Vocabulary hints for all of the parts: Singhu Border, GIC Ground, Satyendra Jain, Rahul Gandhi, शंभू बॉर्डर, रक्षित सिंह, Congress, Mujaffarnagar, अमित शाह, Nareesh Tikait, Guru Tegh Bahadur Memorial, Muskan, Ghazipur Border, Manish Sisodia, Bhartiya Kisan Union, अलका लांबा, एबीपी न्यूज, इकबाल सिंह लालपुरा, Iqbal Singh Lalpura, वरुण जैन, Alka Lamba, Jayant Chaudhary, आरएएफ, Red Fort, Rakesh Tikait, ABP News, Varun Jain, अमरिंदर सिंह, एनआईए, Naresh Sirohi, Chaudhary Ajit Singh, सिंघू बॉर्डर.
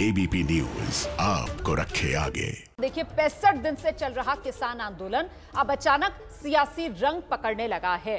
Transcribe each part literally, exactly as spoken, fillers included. एबीपी न्यूज आपको रखे आगे। देखिए पैंसठ दिन से चल रहा किसान आंदोलन अब अचानक सियासी रंग पकड़ने लगा है।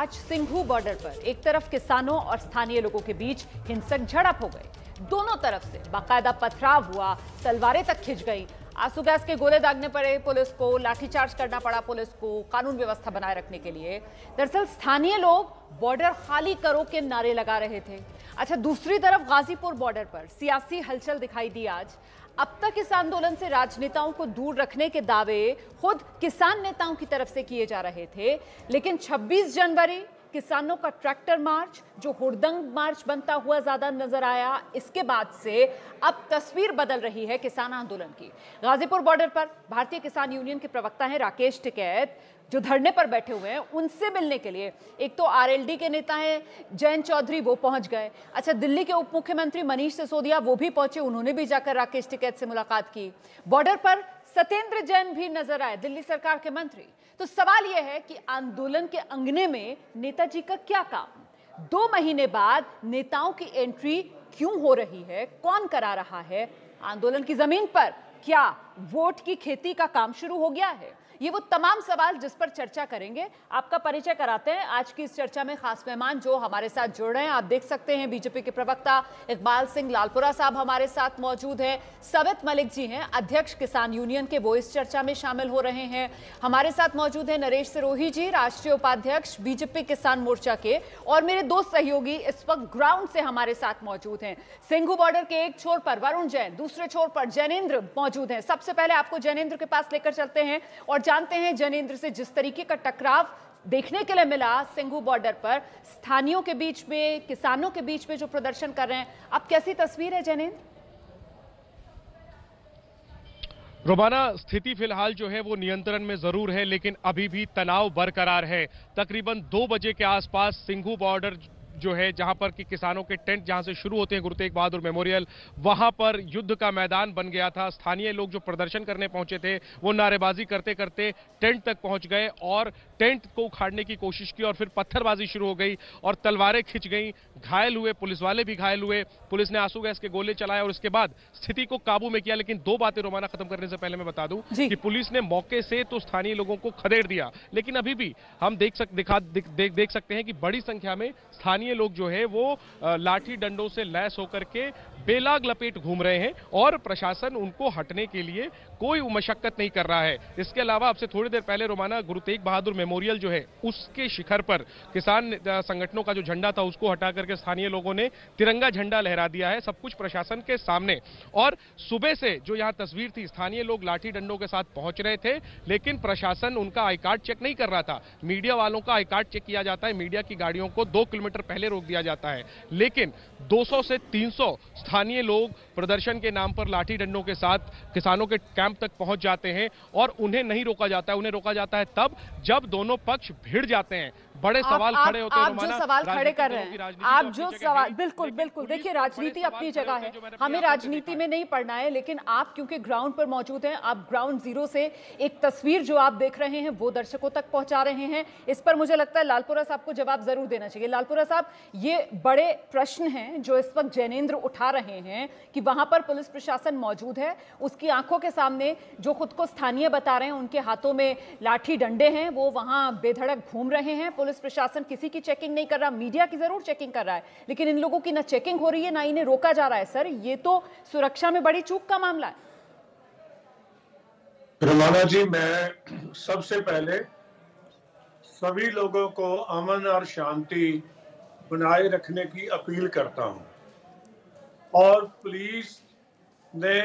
आज सिंघू बॉर्डर पर एक तरफ किसानों और स्थानीय लोगों के बीच हिंसक झड़प हो गई, दोनों तरफ से बाकायदा पथराव हुआ, तलवारें तक खिंच गई, आंसू गैस के गोले दागने पड़े पुलिस को, लाठीचार्ज करना पड़ा पुलिस को कानून व्यवस्था बनाए रखने के लिए। दरअसल स्थानीय लोग बॉर्डर खाली करो के नारे लगा रहे थे। अच्छा, दूसरी तरफ गाजीपुर बॉर्डर पर सियासी हलचल दिखाई दी आज। अब तक इस आंदोलन से राजनेताओं को दूर रखने के दावे खुद किसान नेताओं की तरफ से किए जा रहे थे, लेकिन छब्बीस जनवरी किसानों का ट्रैक्टर मार्च जो हुड़दंग मार्च बनता हुआ ज्यादा नजर आया, इसके बाद से अब तस्वीर बदल रही है किसान आंदोलन की। गाजीपुर बॉर्डर पर भारतीय किसान यूनियन के प्रवक्ता हैं राकेश टिकैत, जो धरने पर बैठे हुए हैं, उनसे मिलने के लिए एक तो आरएलडी के नेता हैं जयंत चौधरी, वो पहुंच गए। अच्छा, दिल्ली के उप मुख्यमंत्री मनीष सिसोदिया वो भी पहुंचे, उन्होंने भी जाकर राकेश टिकैत से मुलाकात की। बॉर्डर पर सत्येंद्र जैन भी नजर आए, दिल्ली सरकार के मंत्री। तो सवाल यह है कि आंदोलन के अंगने में नेताजी का क्या काम, दो महीने बाद नेताओं की एंट्री क्यों हो रही है, कौन करा रहा है आंदोलन की जमीन पर, क्या वोट की खेती का काम शुरू हो गया है? ये वो तमाम सवाल जिस पर चर्चा करेंगे। आपका परिचय कराते हैं आज की इस चर्चा में खास मेहमान जो हमारे साथ जुड़ रहे हैं। आप देख सकते हैं बीजेपी के प्रवक्ता इकबाल सिंह लालपुरा साहब हमारे साथ मौजूद हैं, सवित मलिक जी हैं अध्यक्ष किसान यूनियन के, वो इस चर्चा में शामिल हो रहे हैं। हमारे साथ मौजूद हैं नरेश सिरोही जी, राष्ट्रीय उपाध्यक्ष बीजेपी किसान मोर्चा के, और मेरे दो सहयोगी इस वक्त ग्राउंड से हमारे साथ मौजूद हैं। सिंघू बॉर्डर के एक छोर पर वरुण जैन, दूसरे छोर पर जैनेन्द्र मौजूद हैं। सबसे पहले आपको जैनेन्द्र के पास लेकर चलते हैं और जानते हैं जैनेन्द्र से जिस तरीके का टकराव देखने के लिए मिला सिंघू बॉर्डर पर स्थानीयों के बीच में, किसानों के बीच में जो प्रदर्शन कर रहे हैं, अब कैसी तस्वीर है जैनेन्द्र? रोमाना, स्थिति फिलहाल जो है वो नियंत्रण में जरूर है, लेकिन अभी भी तनाव बरकरार है। तकरीबन दो बजे के आसपास सिंघू बॉर्डर जो है, जहां पर कि किसानों के टेंट जहां से शुरू होते हैं गुरु तेग बहादुर मेमोरियल, वहां पर युद्ध का मैदान बन गया था। स्थानीय लोग जो प्रदर्शन करने पहुंचे थे वो नारेबाजी करते करते टेंट तक पहुंच गए और टेंट को उखाड़ने की कोशिश की और फिर पत्थरबाजी शुरू हो गई और तलवारें खिंच गई। घायल हुए पुलिस वाले भी घायल हुए, पुलिस ने आंसू गैस के गोले चलाए और उसके बाद स्थिति को काबू में किया। लेकिन दो बातें रोमाना खत्म करने से पहले मैं बता दूं कि पुलिस ने मौके से तो स्थानीय लोगों को खदेड़ दिया, लेकिन अभी भी हम देख सकते हैं कि बड़ी संख्या में स्थानीय लोग जो है वो लाठी डंडों से लैस होकर के बेलाग लपेट घूम रहे हैं और प्रशासन उनको हटने के लिए कोई मशक्कत नहीं कर रहा है। इसके अलावा आपसे थोड़ी देर पहले रोमाना गुरु तेग बहादुर मेमोरियल जो है उसके शिखर पर किसान संगठनों का जो झंडा था उसको हटा करके स्थानीय लोगों ने तिरंगा झंडा लहरा दिया है, सब कुछ प्रशासन के सामने। और सुबह से जो यहाँ तस्वीर थी, स्थानीय लोग लाठी डंडों के साथ पहुंच रहे थे, लेकिन प्रशासन उनका आई कार्ड चेक नहीं कर रहा था। मीडिया वालों का आई कार्ड चेक किया जाता है, मीडिया की गाड़ियों को दो किलोमीटर पहले रोक दिया जाता है, लेकिन दो सौ से तीन सौ स्थानीय लोग प्रदर्शन के नाम पर लाठी डंडों के साथ किसानों के कैंप तक पहुंच जाते हैं और उन्हें नहीं रोका जाता है। उन्हें रोका जाता है तब जब दोनों पक्ष भिड़ जाते हैं। बड़े सवाल खड़े होते हैं, आप जो सवाल खड़े कर रहे हैं, आप जो सवाल, बिल्कुल बिल्कुल, देखिए राजनीति अपनी जगह है, हमें राजनीति में नहीं पढ़ना है, लेकिन आप क्योंकि ग्राउंड पर मौजूद हैं, आप ग्राउंड जीरो से एक तस्वीर जो आप देख रहे हैं वो दर्शकों तक पहुंचा रहे हैं। इस पर मुझे लगता है लालपुरा साहब को जवाब जरूर देना चाहिए। लालपुरा साहब, ये बड़े प्रश्न हैं जो इस वक्त जैनेन्द्र उठा रहे हैं कि वहां पर पुलिस प्रशासन मौजूद है, उसकी आंखों के सामने जो खुद को स्थानीय बता रहे हैं उनके हाथों में लाठी डंडे हैं, वो वहां बेधड़क घूम रहे हैं, पुलिस प्रशासन किसी की चेकिंग नहीं कर रहा, मीडिया की जरूर चेकिंग कर रहा है, लेकिन इन लोगों की ना चेकिंग हो रही है, ना इन्हें रोका जा रहा है। सर, ये तो सुरक्षा में बड़ी चूक का मामला है। रोमाना जी, मैं सबसे पहले सभी लोगों को अमन और शांति बनाए रखने की अपील करता हूं और पुलिस ने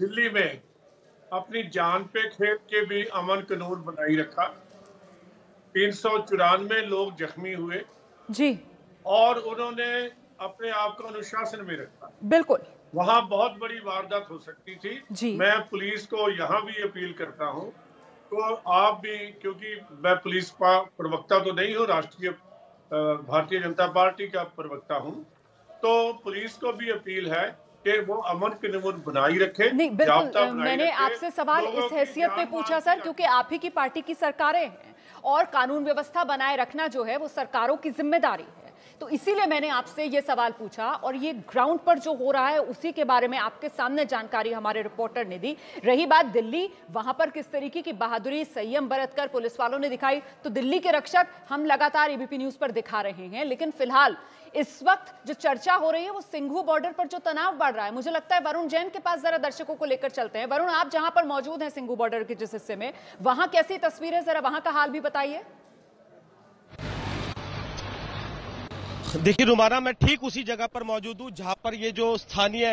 दिल्ली में अपनी जान पे खेल के भी अमन कानून बनाए रखा। तीन सौ चौरानवे लोग जख्मी हुए जी, और उन्होंने अपने आप को अनुशासन में रखा। बिल्कुल, वहाँ बहुत बड़ी वारदात हो सकती थी जी। मैं पुलिस को यहाँ भी अपील करता हूँ तो आप भी, क्योंकि मैं पुलिस का प्रवक्ता तो नहीं हूँ, राष्ट्रीय भारतीय जनता पार्टी का प्रवक्ता हूँ, तो पुलिस को भी अपील है कि वो अमन कानून बनाई रखे। नहीं, बिल्कुल, मैंने आपसे सवाल इस हैसियत में पूछा सर, क्योंकि आप ही की पार्टी की सरकारें हैं और कानून व्यवस्था बनाए रखना जो है वो सरकारों की जिम्मेदारी है, तो इसीलिए मैंने आपसे ये सवाल पूछा और ये ग्राउंड पर जो हो रहा है उसी के बारे में आपके सामने जानकारी हमारे रिपोर्टर ने दी। रही बात दिल्ली, वहां पर किस तरीके की बहादुरी संयम बरत कर पुलिस वालों ने दिखाई, तो दिल्ली के रक्षक हम लगातार एबीपी न्यूज पर दिखा रहे हैं। लेकिन फिलहाल इस वक्त जो चर्चा हो रही है वो सिंघू बॉर्डर पर जो तनाव बढ़ रहा है, मुझे लगता है वरुण जैन के पास जरा दर्शकों को लेकर चलते हैं। वरुण, आप जहां पर मौजूद हैं सिंघू बॉर्डर के जिस हिस्से में, वहां कैसी तस्वीर है, जरा वहां का हाल भी बताइए। देखिए रुमाना, मैं ठीक उसी जगह पर मौजूद हूँ जहाँ पर ये जो स्थानीय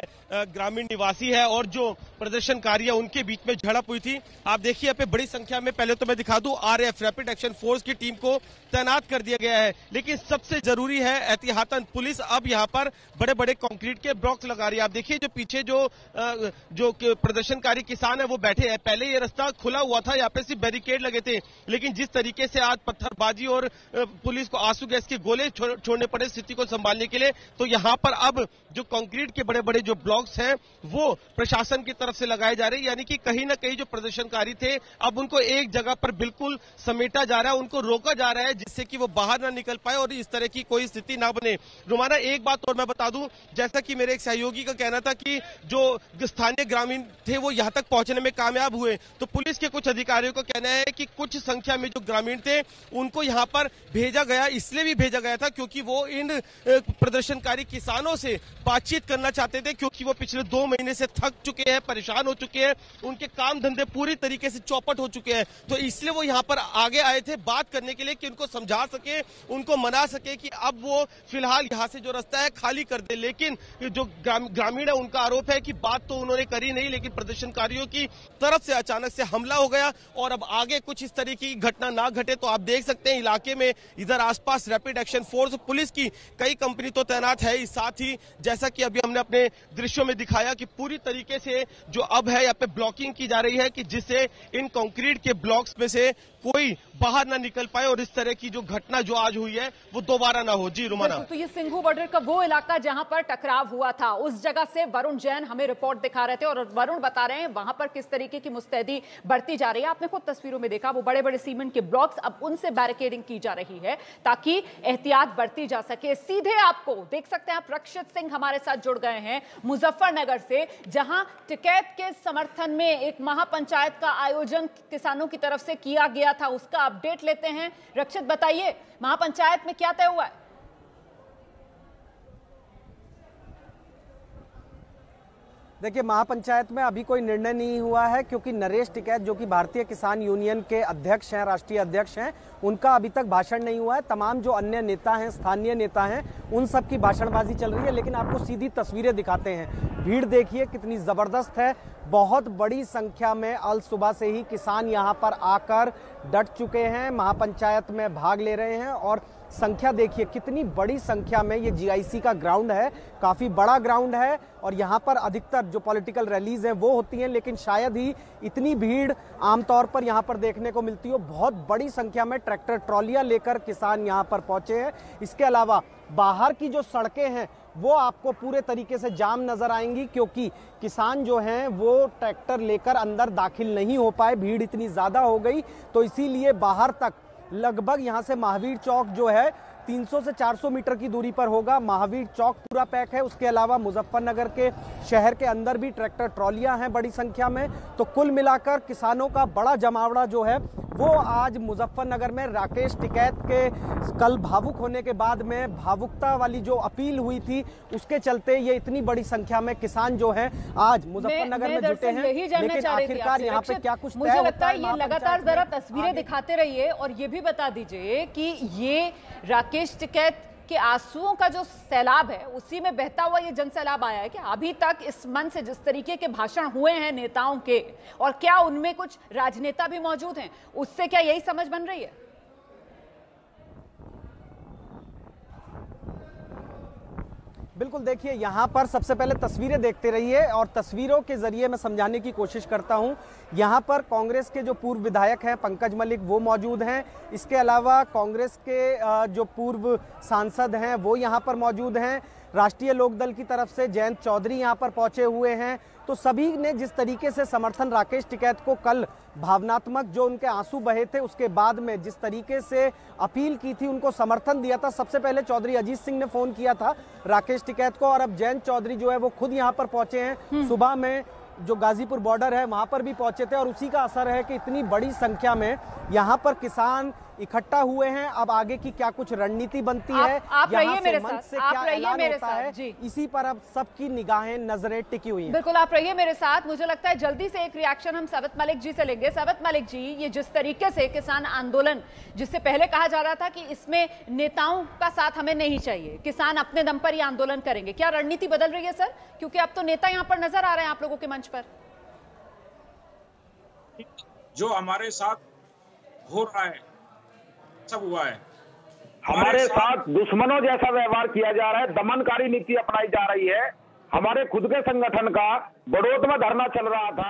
ग्रामीण निवासी है और जो प्रदर्शनकारी है उनके बीच में झड़प हुई थी। आप देखिए यहाँ पे बड़ी संख्या में, पहले तो मैं दिखा दूं, आरएएफ रैपिड एक्शन फोर्स की टीम को तैनात कर दिया गया है, लेकिन सबसे जरूरी है एहतियातन पुलिस अब यहाँ पर बड़े बड़े कॉन्क्रीट के ब्लॉक्स लगा रही है। आप देखिए जो पीछे जो जो प्रदर्शनकारी किसान है वो बैठे है, पहले ये रास्ता खुला हुआ था, यहाँ पे सिर्फ बैरिकेड लगे थे, लेकिन जिस तरीके से आज पत्थरबाजी और पुलिस को आंसू गैस के गोले छोड़ने पड़े स्थिति को संभालने के लिए, तो यहाँ पर अब जो कंक्रीट के बड़े बड़े जो ब्लॉक्स हैं वो प्रशासन की तरफ से लगाए जा रहे हैं। यानी कि कहीं ना कहीं जो प्रदर्शनकारी थे अब उनको एक जगह पर बिल्कुल समेटा जा रहा है, उनको रोका जा रहा है जिससे कि वो बाहर ना निकल पाए और इस तरह की कोई स्थिति ना बने। रुमाना, एक बात और मैं बता दूं, जैसा कि मेरे एक सहयोगी का कहना था कि जो स्थानीय ग्रामीण थे वो यहाँ तक पहुंचने में कामयाब हुए, तो पुलिस के कुछ अधिकारियों का कहना है कि कुछ संख्या में जो ग्रामीण थे उनको यहाँ पर भेजा गया, इसलिए भी भेजा गया था क्योंकि वो इन प्रदर्शनकारी किसानों से बातचीत करना चाहते थे, क्योंकि वो पिछले दो महीने से थक चुके हैं, परेशान हो चुके हैं, उनके काम धंधे पूरी तरीके से चौपट हो चुके हैं, तो इसलिए वो यहाँ पर आगे आए थे बात करने के लिए कि उनको समझा सके, उनको मना सके कि अब वो फिलहाल यहाँ से जो रास्ता है खाली कर दे। लेकिन जो ग्रामीण है उनका आरोप है कि बात तो उन्होंने करी नहीं, लेकिन प्रदर्शनकारियों की तरफ से अचानक से हमला हो गया और अब आगे कुछ इस तरह की घटना ना घटे तो आप देख सकते हैं इलाके में इधर आसपास रैपिड एक्शन फोर्स पुलिस की कई कंपनी तो तैनात है। साथ ही जैसा कि अभी हमने अपने दृश्यों में दिखाया कि पूरी तरीके से जो अब है यहाँ पे ब्लॉकिंग की जा रही है कि जिससे इन कंक्रीट के ब्लॉक्स में से कोई बाहर ना निकल पाए और इस तरह की जो घटना जो आज हुई है वो दोबारा ना हो। जी रुमाना, तो ये सिंघू बॉर्डर का वो इलाका जहां पर टकराव हुआ था, उस जगह से वरुण जैन हमें रिपोर्ट दिखा रहे थे और वरुण बता रहे हैं वहां पर किस तरीके की मुस्तैदी बढ़ती जा रही है। आपने खुद तस्वीरों में देखा वो बड़े बड़े सीमेंट के ब्लॉक्स, अब उनसे बैरिकेडिंग की जा रही है ताकि एहतियात बढ़ती जा सके। सीधे आपको देख सकते हैं आप, रक्षित सिंह हमारे साथ जुड़ गए हैं मुजफ्फरनगर से, जहां टिकैत के समर्थन में एक महापंचायत का आयोजन किसानों की तरफ से किया गया था, उसका अपडेट लेते हैं। रक्षित, बताइए महापंचायत में क्या तय हुआ है? देखिए महापंचायत में अभी कोई निर्णय नहीं हुआ है क्योंकि नरेश टिकैत जो कि भारतीय किसान यूनियन के अध्यक्ष हैं, राष्ट्रीय अध्यक्ष हैं, उनका अभी तक भाषण नहीं हुआ है। तमाम जो अन्य नेता हैं, स्थानीय नेता हैं, उन सब की भाषणबाजी चल रही है। लेकिन आपको सीधी तस्वीरें दिखाते हैं, भीड़ देखिए कितनी ज़बरदस्त है, बहुत बड़ी संख्या में अल सुबह से ही किसान यहाँ पर आकर डट चुके हैं, महापंचायत में भाग ले रहे हैं और संख्या देखिए कितनी बड़ी संख्या में। ये जीआईसी का ग्राउंड है, काफ़ी बड़ा ग्राउंड है और यहाँ पर अधिकतर जो पॉलिटिकल रैलीज़ हैं वो होती हैं, लेकिन शायद ही इतनी भीड़ आमतौर पर यहाँ पर देखने को मिलती हो। बहुत बड़ी संख्या में ट्रैक्टर ट्रॉलियाँ लेकर किसान यहाँ पर पहुँचे हैं। इसके अलावा बाहर की जो सड़कें हैं वो आपको पूरे तरीके से जाम नज़र आएंगी क्योंकि किसान जो हैं वो ट्रैक्टर लेकर अंदर दाखिल नहीं हो पाए, भीड़ इतनी ज़्यादा हो गई, तो इसीलिए बाहर तक लगभग यहाँ से महावीर चौक जो है तीन सौ से चार सौ मीटर की दूरी पर होगा, महावीर चौक पूरा पैक है। उसके अलावा मुजफ्फरनगर के शहर के अंदर भी ट्रैक्टर ट्रॉलियां हैं बड़ी संख्या में, तो कुल मिलाकर किसानों का बड़ा जमावड़ा जो है वो आज मुजफ्फरनगर में राकेश टिकैत के कल भावुक होने के बाद में भावुकता वाली जो अपील हुई थी उसके चलते ये इतनी बड़ी संख्या में किसान जो हैं आज मुजफ्फरनगर में जुटे हैं। लेकिन आखिरकार यहाँ पे क्या कुछ मुझे लगता है ये लगातार जरा तस्वीरें दिखाते रहिए और ये भी बता दीजिए कि ये राकेश टिकैत कि आंसुओं का जो सैलाब है उसी में बहता हुआ ये जन सैलाब आया है कि अभी तक इस मन से जिस तरीके के भाषण हुए हैं नेताओं के, और क्या उनमें कुछ राजनेता भी मौजूद हैं, उससे क्या यही समझ बन रही है? बिल्कुल, देखिए यहाँ पर सबसे पहले तस्वीरें देखते रहिए और तस्वीरों के जरिए मैं समझाने की कोशिश करता हूँ। यहाँ पर कांग्रेस के जो पूर्व विधायक हैं पंकज मलिक वो मौजूद हैं, इसके अलावा कांग्रेस के जो पूर्व सांसद हैं वो यहाँ पर मौजूद हैं, राष्ट्रीय लोकदल की तरफ से जयंत चौधरी यहाँ पर पहुंचे हुए हैं। तो सभी ने जिस तरीके से समर्थन राकेश टिकैत को कल भावनात्मक जो उनके आंसू बहे थे उसके बाद में जिस तरीके से अपील की थी, उनको समर्थन दिया था। सबसे पहले चौधरी अजीत सिंह ने फोन किया था राकेश टिकैत को और अब जयंत चौधरी जो है वो खुद यहाँ पर पहुंचे हैं। सुबह में जो गाजीपुर बॉर्डर है वहाँ पर भी पहुंचे थे और उसी का असर है कि इतनी बड़ी संख्या में यहाँ पर किसान इकट्ठा हुए हैं। अब आगे की क्या कुछ रणनीति बनती आप, है आप यहाँ से मंच से क्या ऐलान होता है जी। इसी पर अब सबकी निगाहें नजरें टिकी हुई हैं। बिल्कुल आप रहिए मेरे साथ। मुझे लगता है जल्दी से एक रिएक्शन हम साबित मलिक जी से लेंगे। साबित मलिक जी, ये जिस तरीके से किसान आंदोलन, जिससे पहले कहा जा रहा था कि इसमें नेताओं का साथ हमें नहीं चाहिए, किसान अपने दम पर ये आंदोलन करेंगे, क्या रणनीति बदल रही है सर? क्योंकि अब तो नेता यहाँ पर नजर आ रहे हैं आप लोगों के मंच पर। जो हमारे साथ हो रहा है सब हुआ है, हमारे साथ दुश्मनों जैसा व्यवहार किया जा रहा है, दमनकारी नीति अपनाई जा रही है। हमारे खुद के संगठन का बड़ौत में धरना चल रहा था,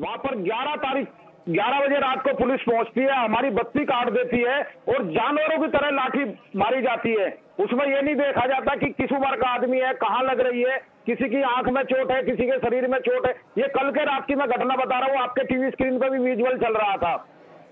वहां पर ग्यारह तारीख ग्यारह बजे रात को पुलिस पहुंचती है, हमारी बत्ती काट देती है और जानवरों की तरह लाठी मारी जाती है। उसमें यह नहीं देखा जाता कि किस उम्र का आदमी है, कहाँ लग रही है, किसी की आंख में चोट है, किसी के शरीर में चोट है। ये कल के रात की मैं घटना बता रहा हूँ, आपके टीवी स्क्रीन पर भी विजुअल चल रहा था।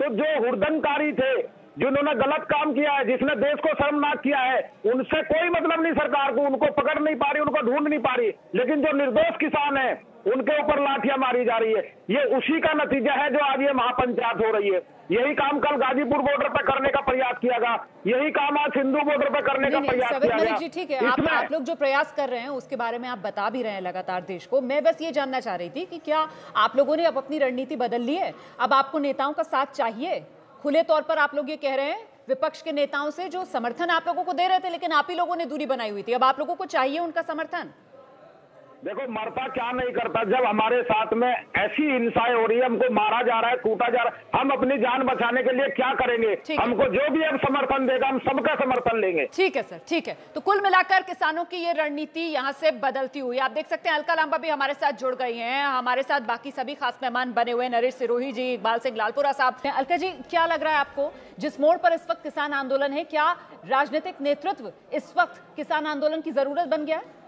तो जो हुड़दंगकारी थे, जिन्होंने गलत काम किया है, जिसने देश को शर्मनाक किया है, उनसे कोई मतलब नहीं सरकार को, उनको पकड़ नहीं पा रही, उनको ढूंढ नहीं पा रही। लेकिन जो निर्दोष किसान है उनके ऊपर लाठियां मारी जा रही है, ये उसी का नतीजा है जो आज ये महापंचायत हो रही है। यही काम कल गाजीपुर बॉर्डर पर करने का प्रयास किया गया, यही काम आज सिंधु बॉर्डर पर करने का प्रयास किया गया। ठीक है, आप, आप लोग जो प्रयास कर रहे हैं उसके बारे में आप बता भी रहे हैं लगातार देश को। मैं बस ये जानना चाह रही थी कि क्या आप लोगों ने अब अपनी रणनीति बदल ली है? अब आपको नेताओं का साथ चाहिए? खुले तौर पर आप लोग ये कह रहे हैं विपक्ष के नेताओं से जो समर्थन आप लोगों को दे रहे थे, लेकिन आप ही लोगों ने दूरी बनाई हुई थी, अब आप लोगों को चाहिए उनका समर्थन? देखो, मरता क्या नहीं करता जब हमारे साथ में ऐसी हिंसाएं हो रही है, हमको मारा जा रहा है, कूटा जा रहा है, हम अपनी जान बचाने के लिए क्या करेंगे? हमको जो भी अब समर्थन देगा हम सबका समर्थन लेंगे। ठीक है सर, ठीक है। तो कुल मिलाकर किसानों की ये रणनीति यहाँ से बदलती हुई आप देख सकते हैं। अलका लांबा भी हमारे साथ जुड़ गई है, हमारे साथ बाकी सभी खास मेहमान बने हुए हैं, नरेश सिरोही जी, इकबाल सिंह लालपुरा साहब। अलका जी, क्या लग रहा है आपको जिस मोड़ पर इस वक्त किसान आंदोलन है, क्या राजनीतिक नेतृत्व इस वक्त किसान आंदोलन की जरूरत बन गया है?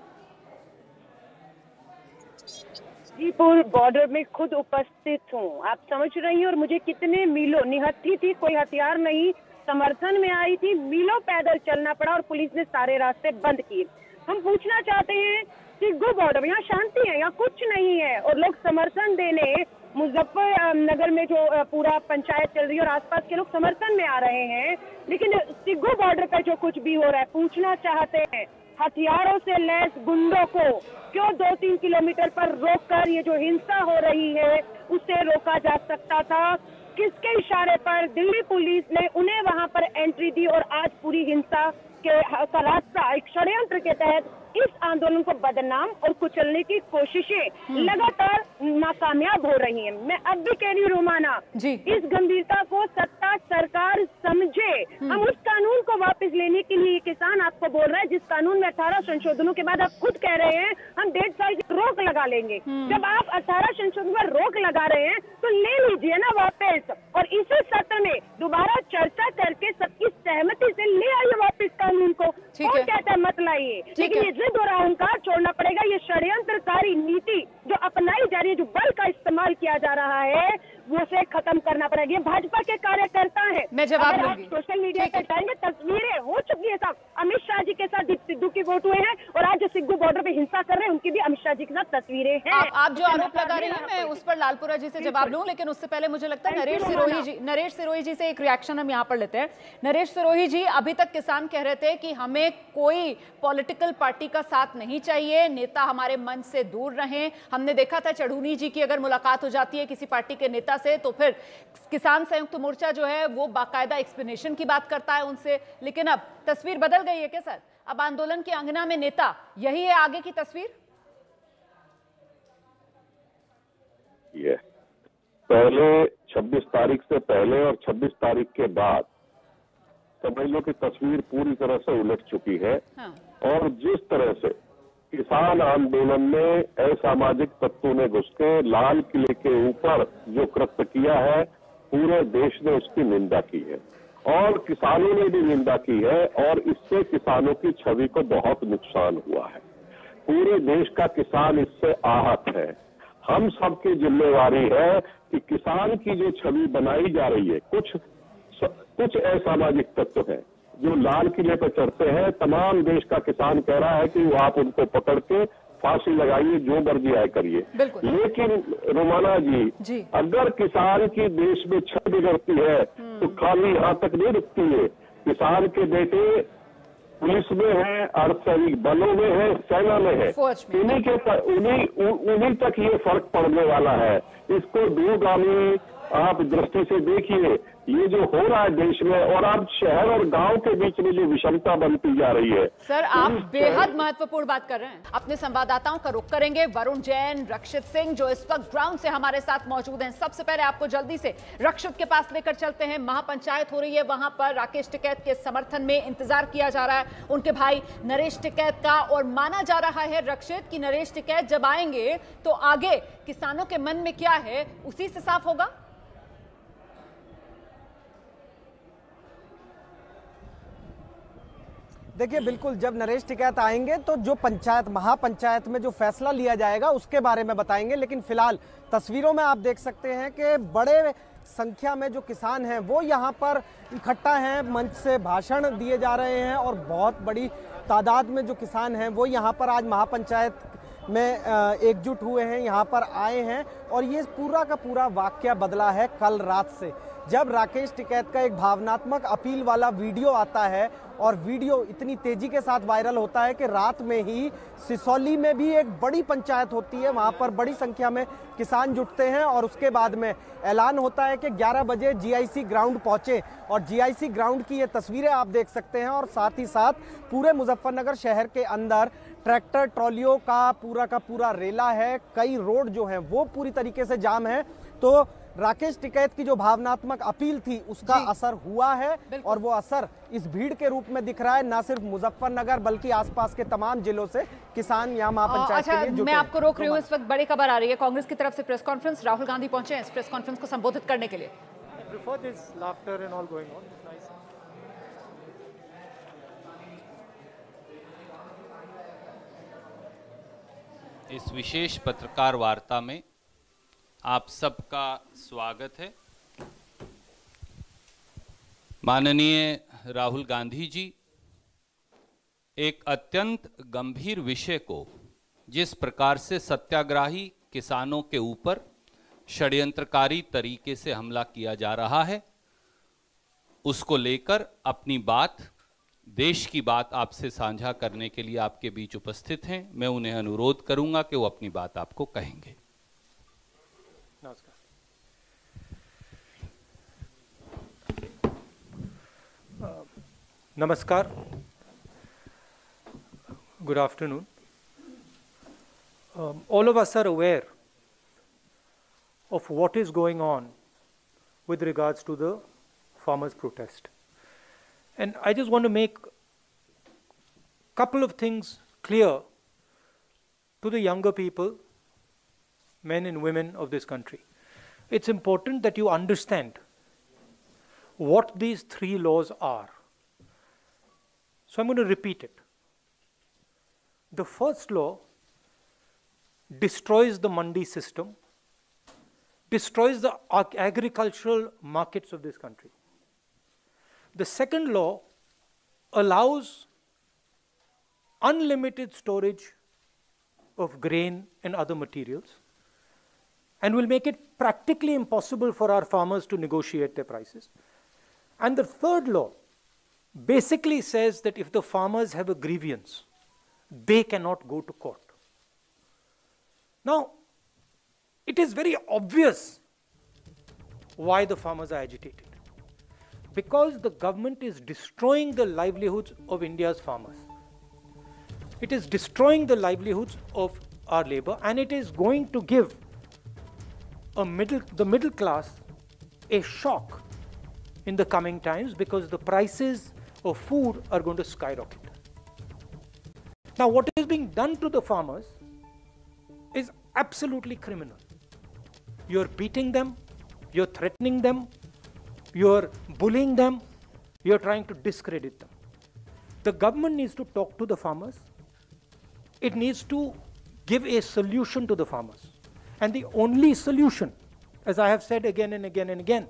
गाजीपुर बॉर्डर में खुद उपस्थित हूँ, आप समझ रही हैं, और मुझे कितने मीलों निहत्थी थी, कोई हथियार नहीं, समर्थन में आई थी, मीलों पैदल चलना पड़ा और पुलिस ने सारे रास्ते बंद किए। हम पूछना चाहते हैं कि सिंघू बॉर्डर यहाँ शांति है, यहाँ कुछ नहीं है, और लोग समर्थन देने मुजफ्फरनगर में जो पूरा पंचायत चल रही है और आसपास के लोग समर्थन में आ रहे हैं, लेकिन सिंघू बॉर्डर पर जो कुछ भी हो रहा है, पूछना चाहते हैं हथियारों से लैस गुंडों को क्यों दो तीन किलोमीटर पर रोककर ये जो हिंसा हो रही है उसे रोका जा सकता था? किसके इशारे पर दिल्ली पुलिस ने उन्हें वहां पर एंट्री दी और आज पूरी हिंसा के खलासा एक षड्यंत्र के तहत इस आंदोलन को बदनाम और कुचलने की कोशिशें लगातार नाकामयाब हो रही हैं। मैं अब भी कह रही हूँ रोमाना, इस गंभीरता को सत्ता सरकार समझे। हम उस कानून को वापस लेने के लिए किसान आपको बोल रहे हैं जिस कानून में अठारह संशोधनों के बाद आप खुद कह रहे हैं हम डेढ़ साल की रोक लगा लेंगे। जब आप अठारह संशोधन पर रोक लगा रहे हैं तो ले लीजिए ना वापस, और इसी सत्र में दोबारा चर्चा करके सबकी सहमति से ले आइए वापस कानून को। और कहता मत लाइए, लेकिन ये जिद हो रहा है उनका छोड़ना पड़ेगा। ये षड्यंत्रकारी नीति जो अपनाई जा रही है, जो बल का इस्तेमाल किया जा रहा है, वो उसे खत्म करना पड़ेगा। ये भाजपा के कार्यकर्ता है। मैं जवाब दूंगी। सोशल मीडिया पर जाएंगे, तस्वीरें हो चुकी है साहब, अमित शाह जी के साथ सिद्धू की वोट हुए हैं और आज जो सिंघू बॉर्डर पे हिंसा कर रहे हैं उनकी भी अमित शाह जी के साथ तस्वीरें हैं। आप जो आरोप लगा रहे हैं मैं उस पर लालपुरा जी से जवाब लूँ, लेकिन उससे पहले मुझे लगता है नरेश सिरोही जी नरेश सिरोही जी से एक रिएक्शन हम यहाँ पर लेते हैं। नरेश सिरोही जी, अभी तक किसान कह रहे थे कि हमें कोई पॉलिटिकल पार्टी का साथ नहीं चाहिए, नेता हमारे मंच से दूर रहें। हमने देखा था चढ़ूनी जी की अगर मुलाकात हो जाती है किसी पार्टी के नेता से तो फिर किसान संयुक्त मोर्चा जो है वो बाकायदा एक्सप्लेनेशन की बात करता है उनसे, लेकिन अब तस्वीर बदल गई है क्या सर? अब आंदोलन के अंगना में नेता यही है आगे की तस्वीर? ये पहले छब्बीस तारीख से पहले और छब्बीस तारीख के बाद समझ लो कि तस्वीर पूरी तरह से उलट चुकी है। हाँ। और जिस तरह से किसान आंदोलन में असामाजिक तत्वों ने घुस के लाल किले के ऊपर जो कृत्य किया है, पूरे देश ने उसकी निंदा की है। और किसानों ने भी निंदा की है और इससे किसानों की छवि को बहुत नुकसान हुआ है। पूरे देश का किसान इससे आहत है। हम सबकी जिम्मेवारी है कि किसान की जो छवि बनाई जा रही है, कुछ कुछ असामाजिक तत्व है जो लाल किले पर चढ़ते हैं, तमाम देश का किसान कह रहा है कि आप उनको पकड़ के फांसी लगाइए, जो मर्जी आए करिए। लेकिन रोमाना जी, जी अगर किसान की देश में छवि बिगड़ती है तो खाली यहाँ तक नहीं रुकती है। किसान के बेटे पुलिस में है, अर्धसैनिक बलों में है, सेना में है, उन्हीं के उन्हीं उन्हीं तक ये फर्क पड़ने वाला है। इसको दूरगामी आप दृष्टि से देखिए। ये जो हो रहा है देश में, और आप शहर और गांव के बीच में जो विषमता बनती जा रही है। सर आप बेहद महत्वपूर्ण बात कर रहे हैं। अपने संवाददाताओं का रुख करेंगे, वरुण जैन, रक्षित सिंह जो इस वक्त ग्राउंड से हमारे साथ मौजूद हैं। सबसे पहले आपको जल्दी से रक्षित के पास लेकर चलते हैं। महापंचायत हो रही है, वहां पर राकेश टिकैत के समर्थन में इंतजार किया जा रहा है उनके भाई नरेश टिकैत का, और माना जा रहा है रक्षित की नरेश टिकैत जब आएंगे तो आगे किसानों के मन में क्या है उसी से साफ होगा। देखिए बिल्कुल, जब नरेश टिकैत आएंगे तो जो पंचायत महापंचायत में जो फैसला लिया जाएगा उसके बारे में बताएंगे। लेकिन फिलहाल तस्वीरों में आप देख सकते हैं कि बड़े संख्या में जो किसान हैं वो यहाँ पर इकट्ठा हैं, मंच से भाषण दिए जा रहे हैं और बहुत बड़ी तादाद में जो किसान हैं वो यहाँ पर आज महापंचायत में एकजुट हुए हैं, यहाँ पर आए हैं। और ये पूरा का पूरा वाकया बदला है कल रात से, जब राकेश टिकैत का एक भावनात्मक अपील वाला वीडियो आता है और वीडियो इतनी तेजी के साथ वायरल होता है कि रात में ही सिसौली में भी एक बड़ी पंचायत होती है, वहाँ पर बड़ी संख्या में किसान जुटते हैं और उसके बाद में ऐलान होता है कि ग्यारह बजे जीआईसी ग्राउंड पहुँचे। और जीआईसी ग्राउंड की ये तस्वीरें आप देख सकते हैं, और साथ ही साथ पूरे मुजफ्फरनगर शहर के अंदर ट्रैक्टर ट्रॉलियों का पूरा का पूरा रेला है, कई रोड जो हैं वो पूरी तरीके से जाम है। तो राकेश टिकैत की जो भावनात्मक अपील थी उसका असर हुआ है, और वो असर इस भीड़ के रूप में दिख रहा है, ना सिर्फ मुजफ्फरनगर बल्कि आसपास के तमाम जिलों से किसान यहाँ महापंचायत के लिए जुटे। मैं आपको रोक रही हूँ, इस वक्त बड़ी खबर आ रही है, कांग्रेस की तरफ से प्रेस कॉन्फ्रेंस, राहुल गांधी पहुंचे इस प्रेस कॉन्फ्रेंस को संबोधित करने के लिए। इस विशेष पत्रकार वार्ता में आप सबका स्वागत है। माननीय राहुल गांधी जी एक अत्यंत गंभीर विषय को जिस प्रकार से सत्याग्रही किसानों के ऊपर षड्यंत्रकारी तरीके से हमला किया जा रहा है उसको लेकर अपनी बात, देश की बात आपसे साझा करने के लिए आपके बीच उपस्थित हैं। मैं उन्हें अनुरोध करूंगा कि वो अपनी बात आपको कहेंगे। नमस्कार, good afternoon. Um, all of us are aware of what is going on with regards to the farmers' protest. And I just want to make a couple of things clear to the younger people, men and women of this country. It's important that you understand what these three laws are. So I'm going to repeat it. The first law destroys the mandi system, destroys the ag- agricultural markets of this country. The second law allows unlimited storage of grain and other materials, and will make it practically impossible for our farmers to negotiate their prices. And the third law basically says that if the farmers have a grievance, they cannot go to court. Now, it is very obvious why the farmers are agitated. Because the government is destroying the livelihoods of India's farmers. It is destroying the livelihoods of our labor, and it is going to give A middle, the middle class a shock in the coming times, because the prices of food are going to skyrocket. Now, what is being done to the farmers is absolutely criminal. You're beating them, you're threatening them, you're bullying them, You are trying to discredit them. The government needs to talk to the farmers. It needs to give a solution to the farmers. And the only solution, as I have said again and again and again,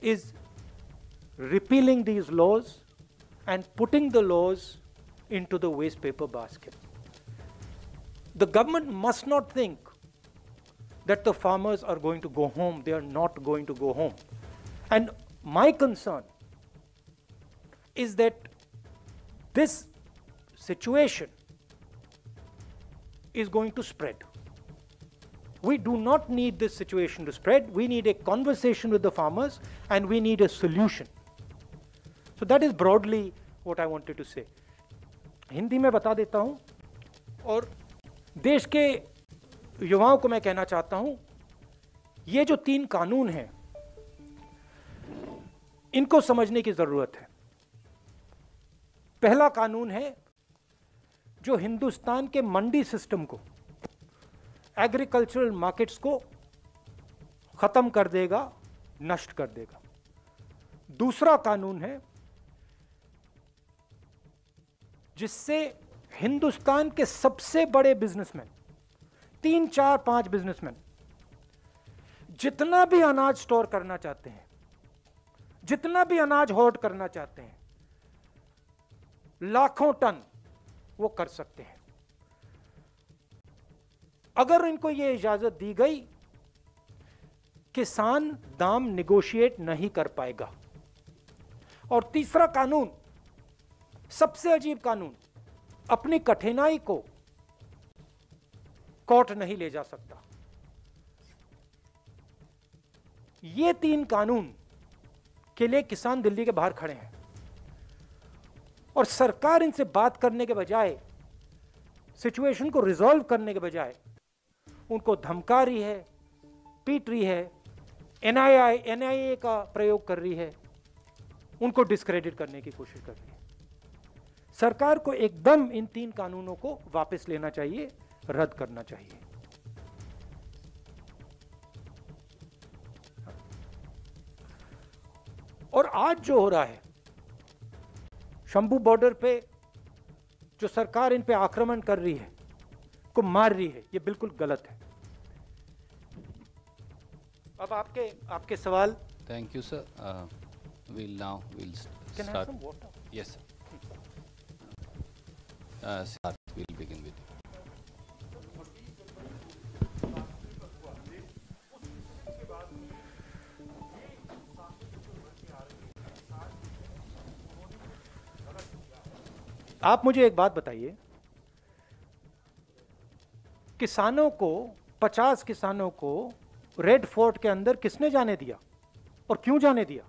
is repealing these laws and putting the laws into the waste paper basket. The government must not think that the farmers are going to go home. They are not going to go home. And my concern is that this situation is going to spread. We do not need this situation to spread. We need a conversation with the farmers and we need a solution. So that is broadly what I wanted to say. Hindi में बता देता हूँ और देश के युवाओं को मैं कहना चाहता हूँ, ये जो तीन कानून हैं इनको समझने की ज़रूरत है। पहला कानून है जो हिंदुस्तान के मंडी सिस्टम को, एग्रीकल्चरल मार्केट्स को ख़त्म कर देगा, नष्ट कर देगा। दूसरा कानून है जिससे हिंदुस्तान के सबसे बड़े बिजनेसमैन, तीन चार पांच बिजनेसमैन, जितना भी अनाज स्टोर करना चाहते हैं, जितना भी अनाज होर्ड करना चाहते हैं, लाखों टन वो कर सकते हैं। अगर इनको ये इजाजत दी गई, किसान दाम निगोशिएट नहीं कर पाएगा। और तीसरा कानून, सबसे अजीब कानून, अपनी कठिनाई को कोर्ट नहीं ले जा सकता। ये तीन कानून के लिए किसान दिल्ली के बाहर खड़े हैं और सरकार इनसे बात करने के बजाय, सिचुएशन को रिजॉल्व करने के बजाय, उनको धमका रही है, पीट रही है, एनआईए एनआईए का प्रयोग कर रही है, उनको डिस्क्रेडिट करने की कोशिश कर रही है। सरकार को एकदम इन तीन कानूनों को वापस लेना चाहिए, रद्द करना चाहिए। और आज जो हो रहा है शंभू बॉर्डर पे, जो सरकार इन पे आक्रमण कर रही है, को मार रही है, ये बिल्कुल गलत है। अब आपके आपके सवाल। Thank you sir. Will now will start. Yes sir, will begin with you. आप मुझे एक बात बताइए, किसानों को, पचास किसानों को रेड फोर्ट के अंदर किसने जाने दिया और क्यों जाने दिया?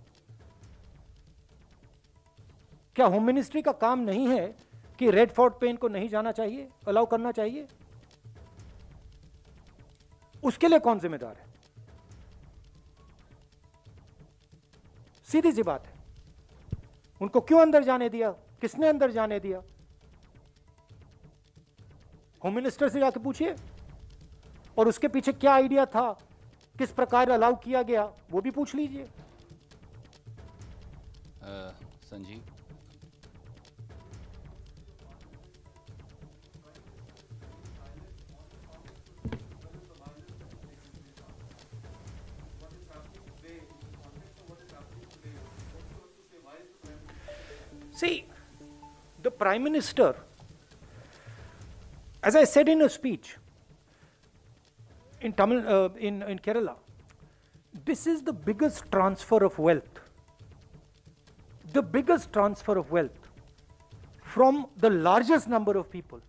क्या होम मिनिस्ट्री का काम नहीं है कि रेड फोर्ट पे इनको नहीं जाना चाहिए, अलाउ करना चाहिए? उसके लिए कौन जिम्मेदार है? सीधी सी बात है। उनको क्यों अंदर जाने दिया? किसने अंदर जाने दिया? होम मिनिस्टर से जाके पूछिए। और उसके पीछे क्या आइडिया था, किस प्रकार अलाउ किया गया, वो भी पूछ लीजिए। Sanjeev. See, the Prime Minister, as I said in a speech in Tamil uh, in in Kerala, this is the biggest transfer of wealth, the biggest transfer of wealth from the largest number of people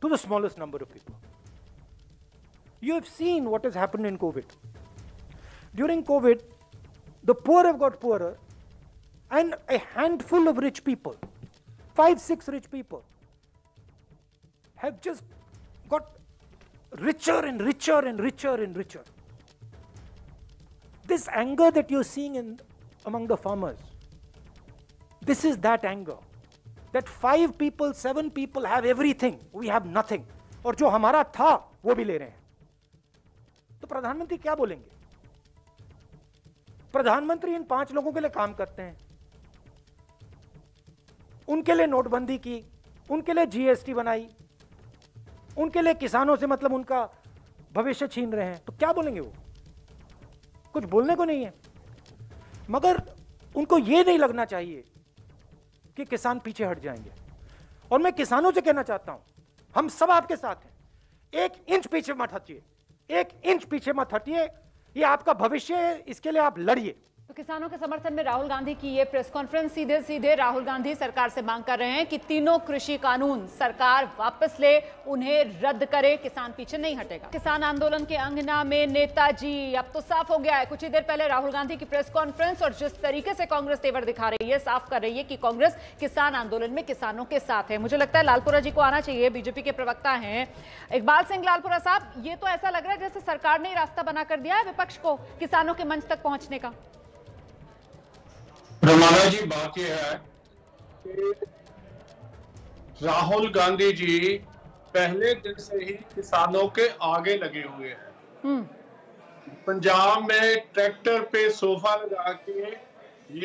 to the smallest number of people. You have seen what has happened in COVID. During COVID, the poor have got poorer, and a handful of rich people, five, six rich people, have just got richer and richer and richer and richer. This anger that you're seeing in, among the farmers, this is that anger. That five people, seven people have everything, we have nothing. और जो हमारा था, वो भी ले रहे हैं। तो प्रधानमंत्री क्या बोलेंगे? प्रधानमंत्री इन पांच लोगों के लिए काम करते हैं। उनके लिए नोटबंदी की, उनके लिए जीएसटी बनाई, उनके लिए किसानों से मतलब उनका भविष्य छीन रहे हैं, तो क्या बोलेंगे वो? कुछ बोलने को नहीं है। मगर उनको ये नहीं लगना चाहिए कि किसान पीछे हट जाएंगे। और मैं किसानों से कहना चाहता हूं, हम सब आपके साथ हैं, एक इंच पीछे मत हटिए, एक इंच पीछे मत हटिए, ये आपका भविष्य है, इसके लिए आप लड़िए। तो किसानों के समर्थन में राहुल गांधी की ये प्रेस कॉन्फ्रेंस, सीधे सीधे राहुल गांधी सरकार से मांग कर रहे हैं कि तीनों कृषि कानून सरकार वापस ले, उन्हें रद्द करे, किसान पीछे नहीं हटेगा। किसान आंदोलन के अंगना में नेताजी, अब तो साफ हो गया है। कुछ ही देर पहले राहुल गांधी की प्रेस कॉन्फ्रेंस और जिस तरीके से कांग्रेस तेवर दिखा रही है, साफ कर रही है कि कांग्रेस किसान आंदोलन में किसानों के साथ है। मुझे लगता है लालपुरा जी को आना चाहिए, बीजेपी के प्रवक्ता है इकबाल सिंह लालपुरा साहब। ये तो ऐसा लग रहा है जैसे सरकार ने रास्ता बना कर दिया है विपक्ष को किसानों के मंच तक पहुंचने का। रमाना जी, बात यह है कि राहुल गांधी जी पहले दिन से ही किसानों के आगे लगे हुए हैं। पंजाब में ट्रैक्टर पे सोफा लगा के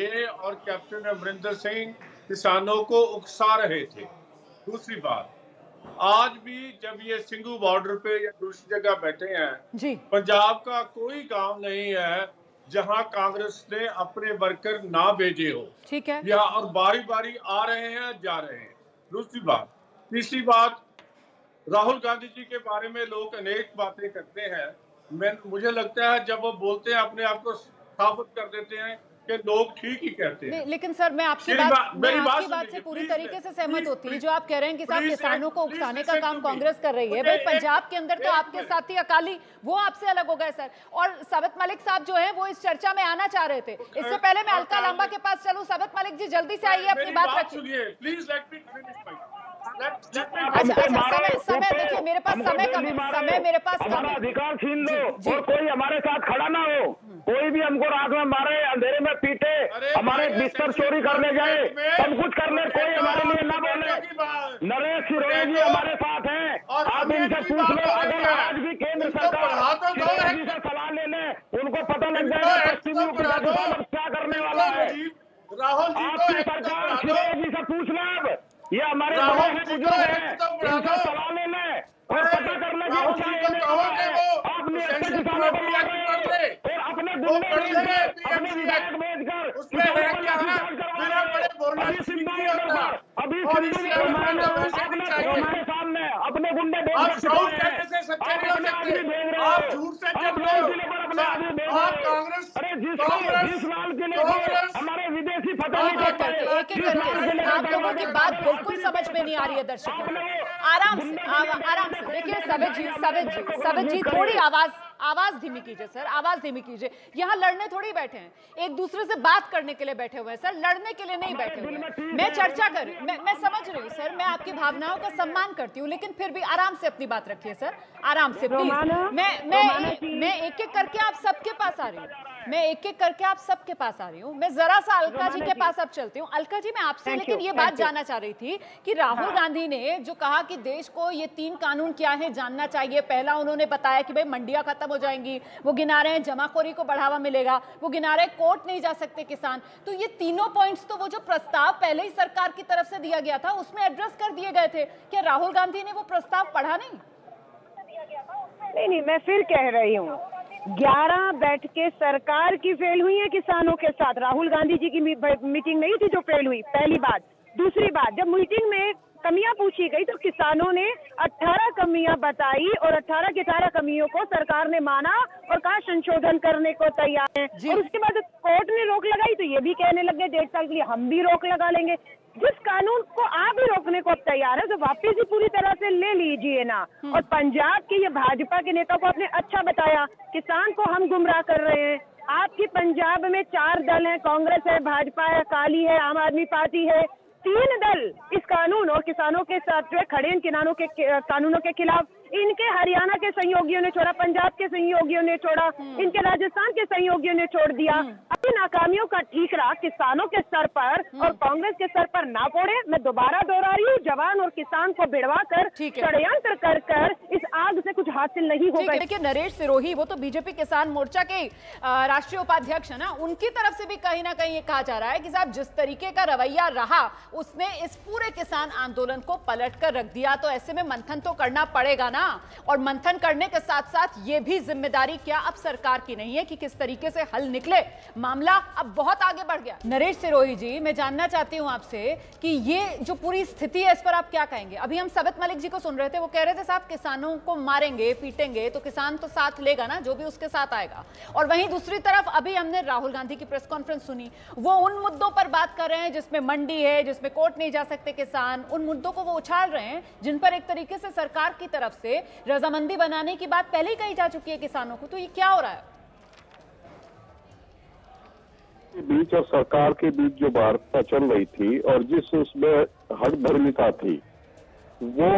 ये और कैप्टन अमरिंदर सिंह किसानों को उकसा रहे थे। दूसरी बात, आज भी जब ये सिंघू बॉर्डर पे या दूसरी जगह बैठे हैं, पंजाब का कोई गांव नहीं है जहां कांग्रेस ने अपने वर्कर ना भेजे हो, ठीक है, या और बारी बारी आ रहे हैं जा रहे हैं। दूसरी बात, तीसरी बात, राहुल गांधी जी के बारे में लोग अनेक बातें करते हैं। मैं मुझे लगता है जब वो बोलते हैं अपने आप को साबित कर देते हैं कि लोग ठीक ही कहते हैं। लेकिन सर मैं आपकी बात मैं आपकी बात से पूरी तरीके से सहमत होती है, जो आप कह रहे हैं कि साहब किसानों को उकसाने का काम कांग्रेस कर रही है। भाई पंजाब के अंदर तो आपके साथी अकाली, वो आपसे अलग हो गए सर। और सबत मलिक साहब जो है वो इस चर्चा में आना चाह रहे थे। इससे पहले मैं अलका लांबा के पास चलूं, सबत मलिक जी जल्दी से आइए, अपनी बात रखिए प्लीज। अच्छा समय समय देखिए, मेरे पास समय कम है, समय मेरे पास कम है। अधिकार छीन लो और कोई हमारे साथ खड़ा ना हो, कोई भी हमको रात में मारे, अंधेरे में पीटे, हमारे बिस्तर चोरी करने जाए, सब कुछ करने, कोई हमारे लिए ना बोले। नरेश सिरोही जी हमारे साथ हैं, आप इनसे पूछ लो। अगर आज भी केंद्र सरकार से सलाह ले लें, उनको पता लग जाएगा क्या करने वाला है। आपकी सरकार सिरोही जी से पूछ लें, अब ये हमारे बुजुर्ग हैं, इनका सलाह ले लें और पता करना कि अपने गुंडे हमारे विदेशी आप लोगों की बात बिल्कुल समझ में नहीं आ रही है। दर्शक आराम से आराम से देखिए। सबेज जी सबेज जी सबेज जी थोड़ी आवाज आवाज धीमी कीजिए सर, आवाज धीमी कीजिए। यहाँ लड़ने थोड़ी बैठे हैं, एक दूसरे से बात करने के लिए बैठे हुए हैं सर, लड़ने के लिए नहीं बैठे हुए। मैं चर्चा कर रही हूँ, मैं, मैं समझ रही हूँ सर, मैं आपकी भावनाओं का सम्मान करती हूँ, लेकिन फिर भी आराम से अपनी बात रखिए सर, आराम से प्लीज। मैं मैं मैं एक एक करके आप सबके पास आ रही हूँ, मैं एक एक करके आप सबके पास आ रही हूँ। मैं जरा सा अलका जी के पास अब चलती हूँ। अलका जी मैं आपसे लेकिन ये बात जानना चाह रही थी कि राहुल गांधी ने जो कहा कि देश को ये तीन कानून क्या है जानना चाहिए। पहला उन्होंने बताया कि भाई मंडियां खत्म हो जाएंगी, वो गिना रहे हैं जमाखोरी को बढ़ावा मिलेगा, वो गिना रहे हैं कोर्ट नहीं जा सकते किसान। तो ये तीनों पॉइंट्स तो वो जो प्रस्ताव पहले ही सरकार की तरफ से दिया गया था उसमें एड्रेस कर दिए गए थे। क्या राहुल गांधी ने वो प्रस्ताव पढ़ा नहीं? नहीं नहीं, मैं फिर कह रही हूँ ग्यारह बैठकें सरकार की फेल हुई है किसानों के साथ, राहुल गांधी जी की मीटिंग नहीं थी जो फेल हुई, पहली बात। दूसरी बात, जब मीटिंग में कमियां पूछी गई तो किसानों ने अठारह कमियां बताई और अठारह के अठारह कमियों को सरकार ने माना और कहा संशोधन करने को तैयार है। और उसके बाद कोर्ट ने रोक लगाई तो ये भी कहने लग गए डेढ़ साल के लिए हम भी रोक लगा लेंगे। जिस कानून को आप भी रोकने को तैयार है तो वापस ही पूरी तरह से ले लीजिए ना। और पंजाब के ये भाजपा के नेता को आपने अच्छा बताया, किसान को हम गुमराह कर रहे हैं। आपकी पंजाब में चार दल हैं, कांग्रेस है, भाजपा है, अकाली है, आम आदमी पार्टी है, तीन दल इस कानून और किसानों के साथ खड़े इन किसानों के कानूनों के खिलाफ। इनके हरियाणा के सहयोगियों ने छोड़ा, पंजाब के सहयोगियों ने छोड़ा, इनके राजस्थान के सहयोगियों ने छोड़ दिया। नाकामियों का ठीकरा किसानों के सर पर और कांग्रेस के सर पर ना पड़े। मैं दोबारा दोहरा रही हूँ, जवान और किसान को भिड़वा कर षड्यंत्र कर कर इस आग से कुछ हासिल नहीं होगा। देखिए नरेश सिरोही वो तो बीजेपी किसान मोर्चा के राष्ट्रीय उपाध्यक्ष है ना, उनकी तरफ से भी कहीं ना कहीं ये कहा जा रहा है कि साहब जिस तरीके का रवैया रहा उसने इस पूरे किसान आंदोलन को पलट कर रख दिया, तो ऐसे में मंथन तो करना पड़ेगा ना। और मंथन करने के साथ साथ ये भी जिम्मेदारी क्या अब सरकार की नहीं है कि किस तरीके से हल निकले, मामला अब बहुत आगे बढ़ गया। नरेश सिरोही जी मैं जानना चाहती हूं आपसे कि ये जो पूरी स्थिति है इस पर आप क्या कहेंगे। अभी हम सबत मलिक जी को सुन रहे थे, वो कह रहे थे साहब किसानों को मारेंगे पीटेंगे तो किसान तो साथ लेगा ना, जो भी उसके साथ आएगा। और वहीं दूसरी तरफ अभी हमने राहुल गांधी की प्रेस कॉन्फ्रेंस सुनी, वो उन मुद्दों पर बात कर रहे हैं जिसमें मंडी है, जिसमें कोर्ट नहीं जा सकते किसान, उन मुद्दों को वो उछाल रहे हैं जिन पर एक तरीके से सरकार की तरफ से रजामंदी बनाने की बात पहले ही कही जा चुकी है किसानों को, तो ये क्या हो रहा है के बीच और सरकार के बीच जो वार्ता चल रही थी और जिस उसमें हठधर्मिता थी वो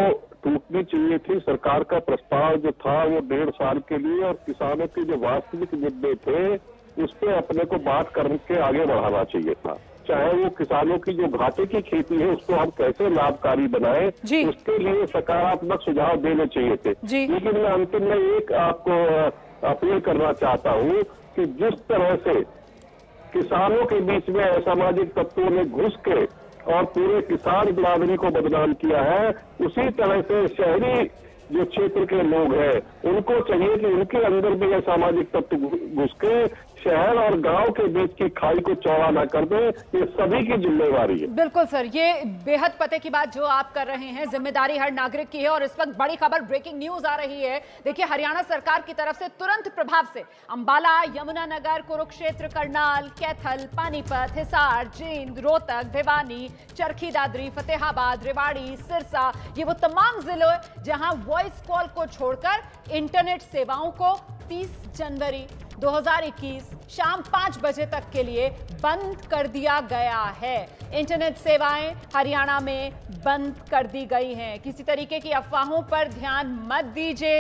टूटनी चाहिए थी। सरकार का प्रस्ताव जो था वो डेढ़ साल के लिए और किसानों के जो वास्तविक मुद्दे थे उस पर अपने को बात करके आगे बढ़ाना चाहिए था। चाहे वो किसानों की जो घाटे की खेती है उसको हम कैसे लाभकारी बनाएं, उसके लिए सकारात्मक सुझाव देने चाहिए थे। लेकिन मैं अंतिम में एक आपको अपील करना चाहता हूँ कि जिस तरह से किसानों के बीच में असामाजिक तत्वों ने घुस के और पूरे किसान बिरादरी को बदनाम किया है, उसी तरह से शहरी जो क्षेत्र के लोग हैं उनको चाहिए कि उनके अंदर भी असामाजिक तत्व घुस के शहर और गांव के बीच की खाई को चौड़ा न कर दे, ये सभी की जिम्मेदारी है। बिल्कुल सर, ये बेहद पते की बात जो आप कर रहे हैं, जिम्मेदारी हर नागरिक की है। और इस वक्त बड़ी खबर ब्रेकिंग न्यूज आ रही है। देखिए हरियाणा सरकार की तरफ से तुरंत प्रभाव से अंबाला, यमुनानगर, कुरुक्षेत्र, करनाल, कैथल, पानीपत, हिसार, जींद, रोहतक, भिवानी, चरखी दादरी, फतेहाबाद, रेवाड़ी, सिरसा, ये वो तमाम जिलों जहाँ वॉइस कॉल को छोड़कर इंटरनेट सेवाओं को तीस जनवरी दो हज़ार इक्कीस शाम पाँच बजे तक के लिए बंद कर दिया गया है। इंटरनेट सेवाएं हरियाणा में बंद कर दी गई हैं। किसी तरीके की अफवाहों पर ध्यान मत दीजिए,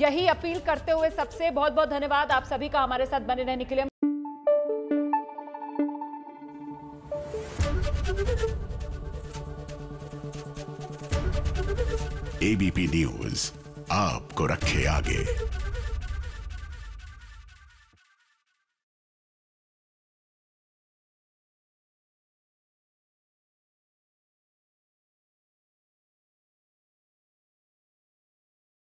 यही अपील करते हुए सबसे बहुत बहुत धन्यवाद आप सभी का हमारे साथ बने रहने के लिए। एबीपी न्यूज़ आपको रखे आगे।